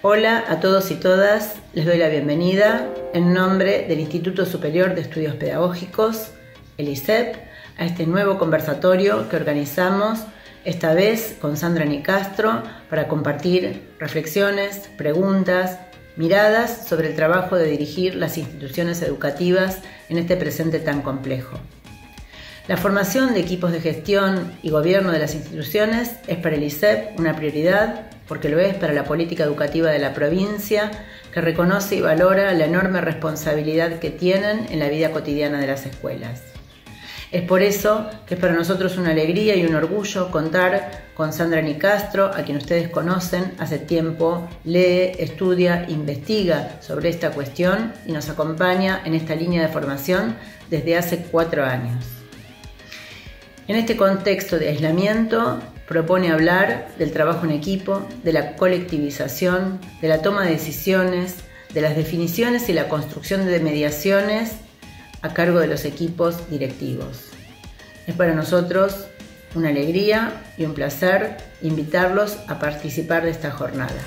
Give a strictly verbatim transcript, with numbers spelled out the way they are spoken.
Hola a todos y todas, les doy la bienvenida en nombre del Instituto Superior de Estudios Pedagógicos, el I S E P, a este nuevo conversatorio que organizamos, esta vez con Sandra Nicastro, para compartir reflexiones, preguntas, miradas sobre el trabajo de dirigir las instituciones educativas en este presente tan complejo. La formación de equipos de gestión y gobierno de las instituciones es para el I S E P una prioridad, porque lo es para la política educativa de la provincia, que reconoce y valora la enorme responsabilidad que tienen en la vida cotidiana de las escuelas. Es por eso que es para nosotros una alegría y un orgullo contar con Sandra Nicastro, a quien ustedes conocen, hace tiempo lee, estudia, investiga sobre esta cuestión y nos acompaña en esta línea de formación desde hace cuatro años. En este contexto de aislamiento, propone hablar del trabajo en equipo, de la colectivización, de la toma de decisiones, de las definiciones y la construcción de mediaciones a cargo de los equipos directivos. Es para nosotros una alegría y un placer invitarlos a participar de esta jornada.